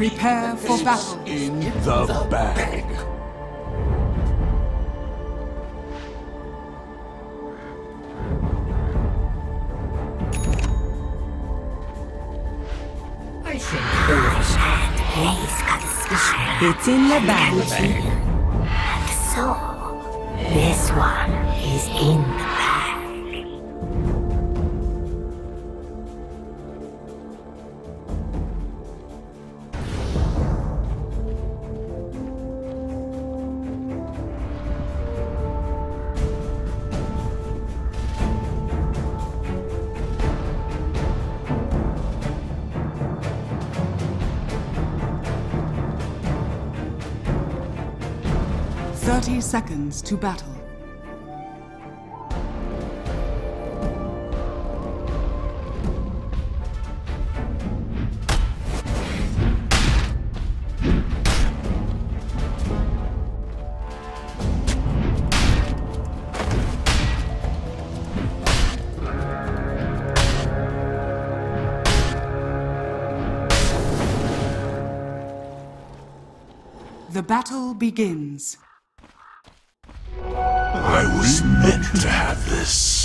Prepare for battle. In the bag. I think it's in the bag. So, this one is in the bag. Seconds to battle. The battle begins. I was meant to have this.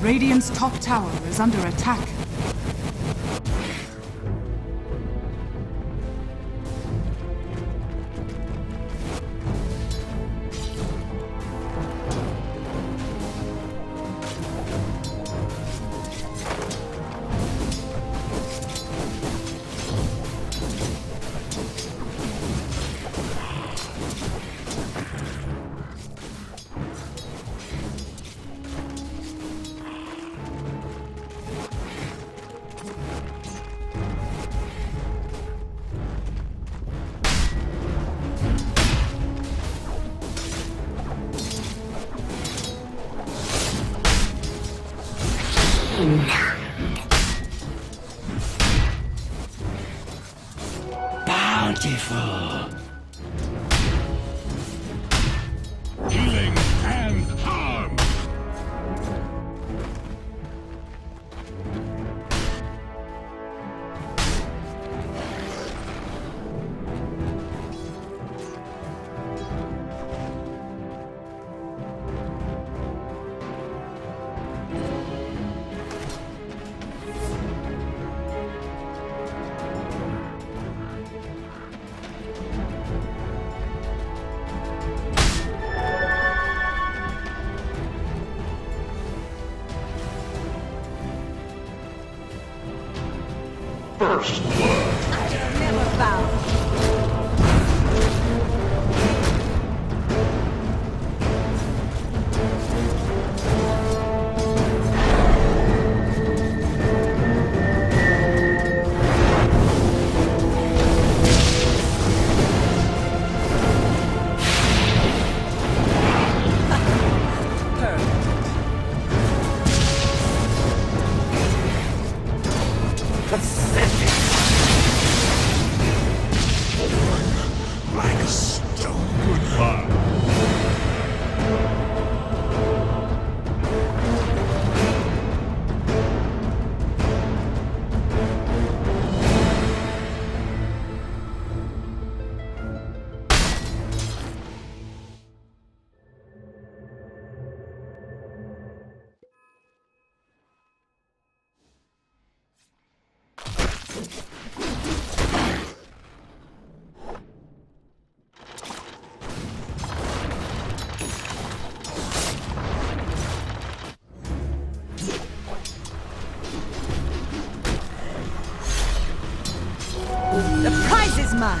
Radiant's top tower is under attack. First blood. Never bow. mine.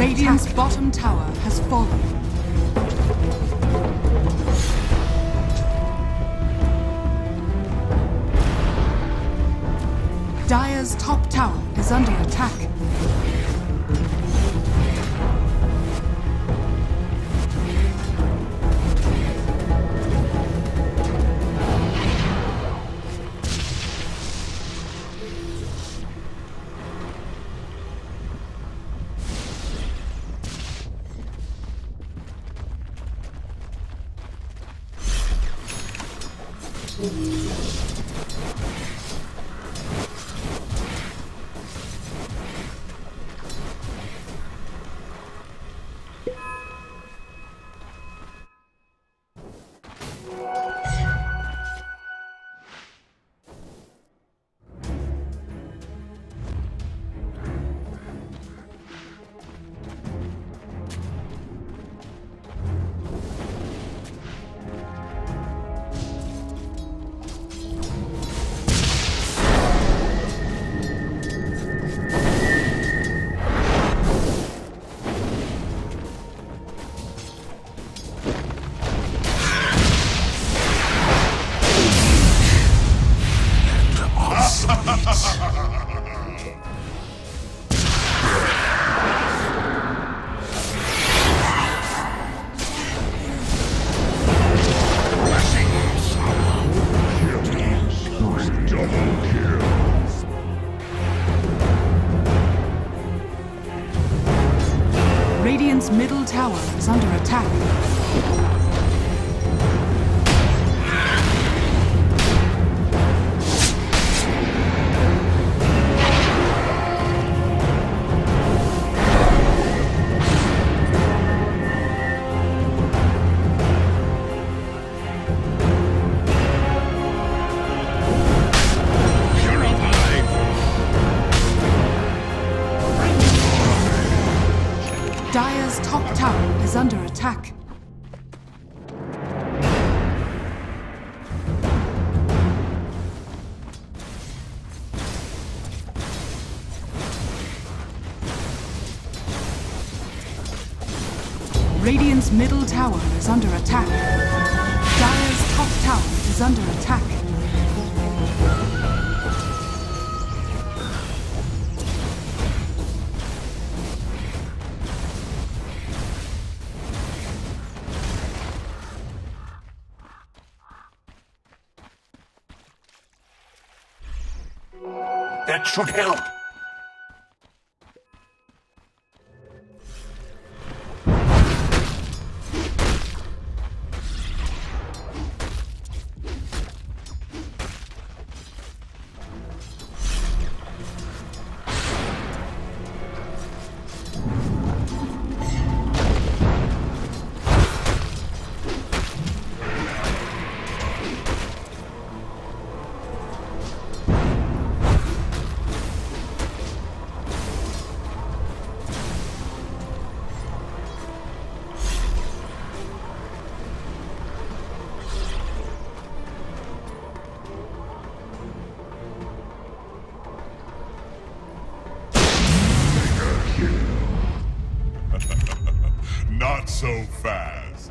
Radiant's bottom tower has fallen. Dire's top tower is under attack. Middle tower is under attack. Radiant's middle tower is under attack. Dire's top tower is under attack. That should help. Not so fast.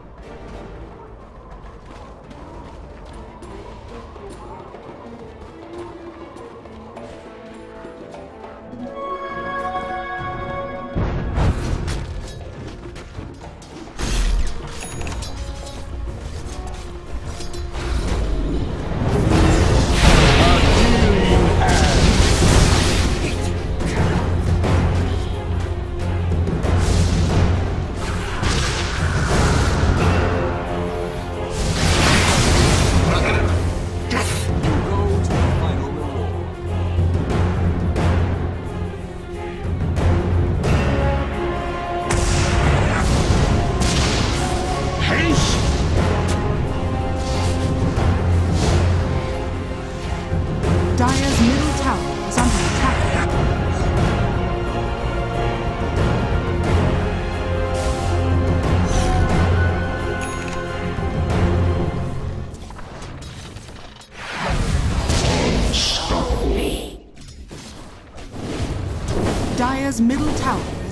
Dire's middle tower is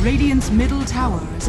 Radiant's middle tower is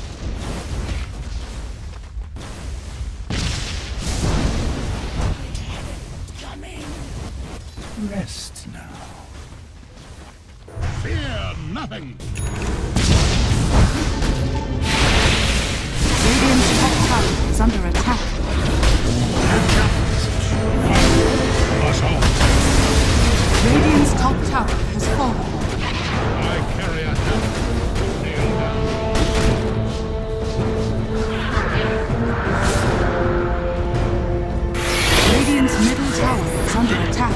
Rest now. Fear nothing. Radiant's top tower is under attack. Radiant's top tower has fallen. I carry a hand. Radiant's middle tower is under attack.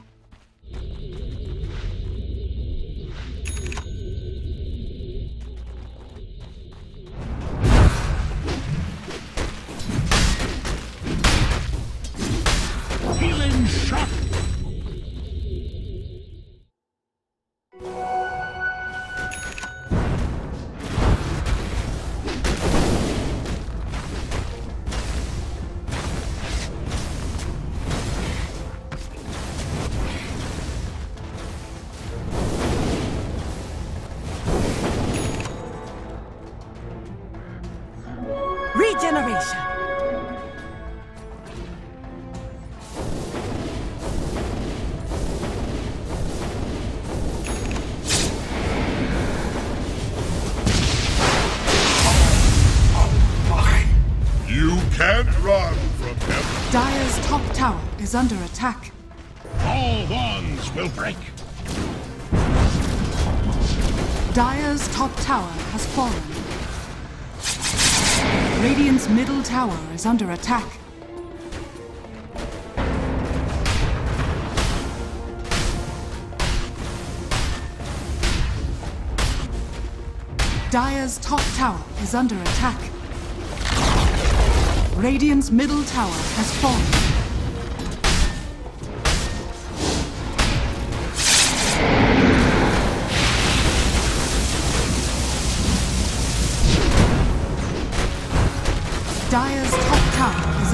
Generation. You can't run from them. Dire's top tower is under attack. All wands will break. Dire's top tower has fallen. Radiant's middle tower is under attack. Dire's top tower is under attack. Radiant's middle tower has fallen. Dire's top tower is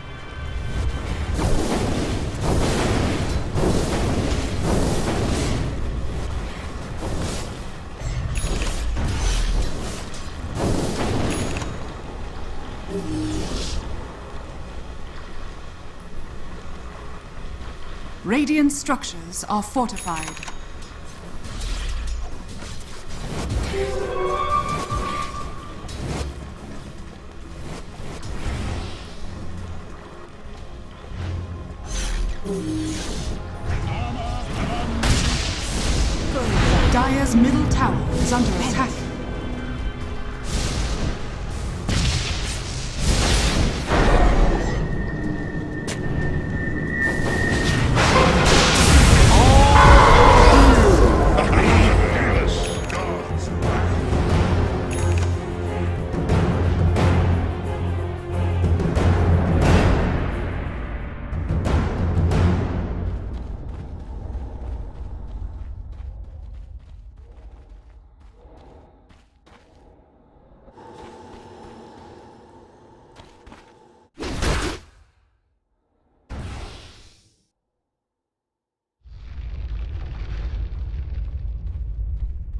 Radiant structures are fortified. Dire's middle tower is under attack.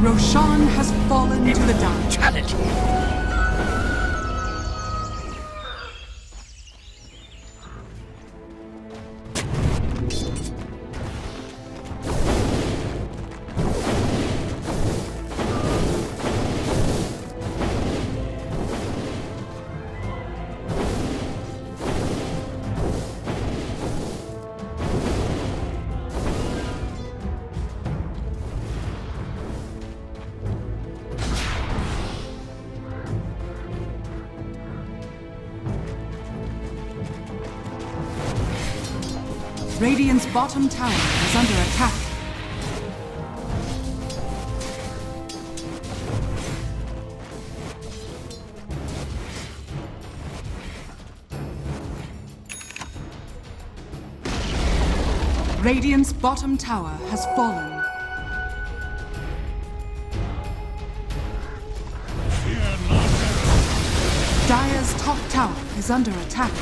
Roshan has fallen to the dark. Challenge! Radiant's bottom tower is under attack. Radiant's bottom tower has fallen. Dire's top tower is under attack.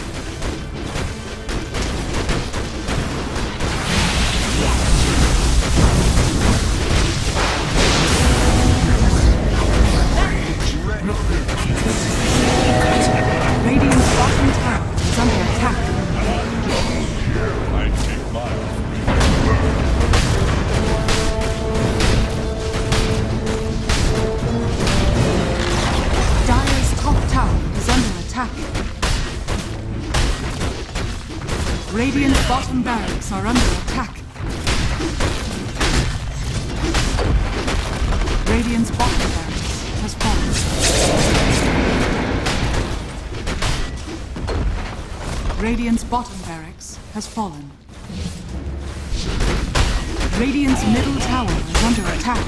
Radiant's bottom barracks are under attack. Radiant's bottom barracks has fallen. Radiant's bottom barracks has fallen. Radiant's middle tower is under attack.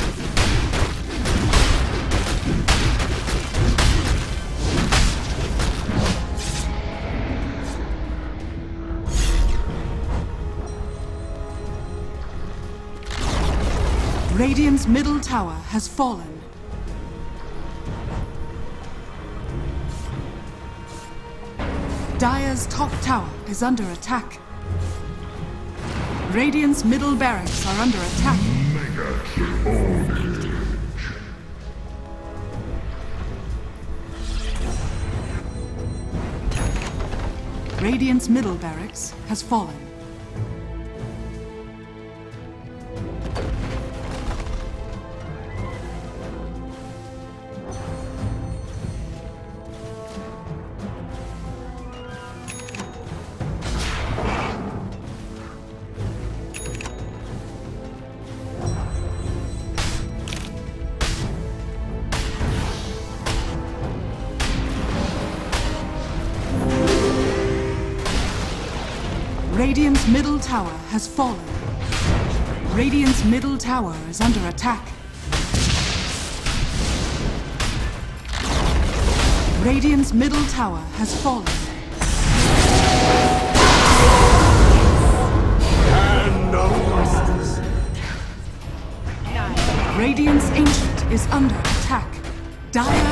Radiant's middle tower has fallen. Dire's top tower is under attack. Radiant's middle barracks are under attack. Radiant's middle barracks has fallen. Radiant's middle tower has fallen. Radiant's middle tower is under attack. Radiant's middle tower has fallen. Dire